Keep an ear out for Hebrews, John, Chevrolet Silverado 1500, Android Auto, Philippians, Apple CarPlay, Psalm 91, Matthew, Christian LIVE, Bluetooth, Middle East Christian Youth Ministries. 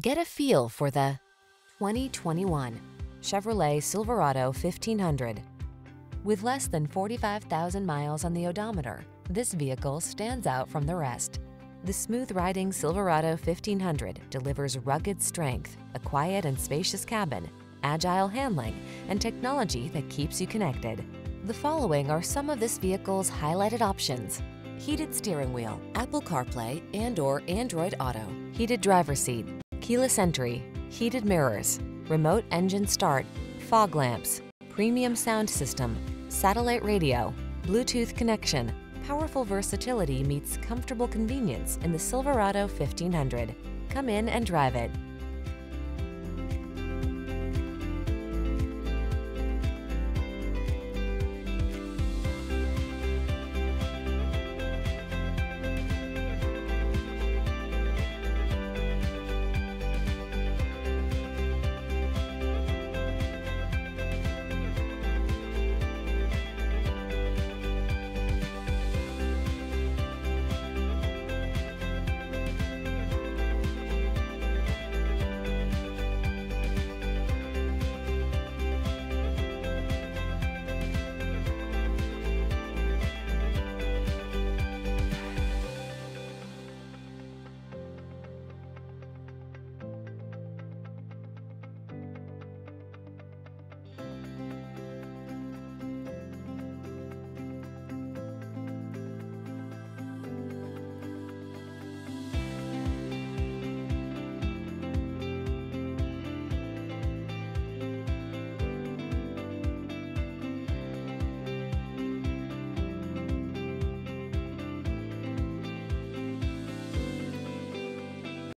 Get a feel for the 2021 Chevrolet Silverado 1500. With less than 45,000 miles on the odometer, this vehicle stands out from the rest. The smooth-riding Silverado 1500 delivers rugged strength, a quiet and spacious cabin, agile handling, and technology that keeps you connected. The following are some of this vehicle's highlighted options: heated steering wheel, Apple CarPlay and/or Android Auto, heated driver's seat, keyless entry, heated mirrors, remote engine start, fog lamps, premium sound system, satellite radio, Bluetooth connection. Powerful versatility meets comfortable convenience in the Silverado 1500. Come in and drive it.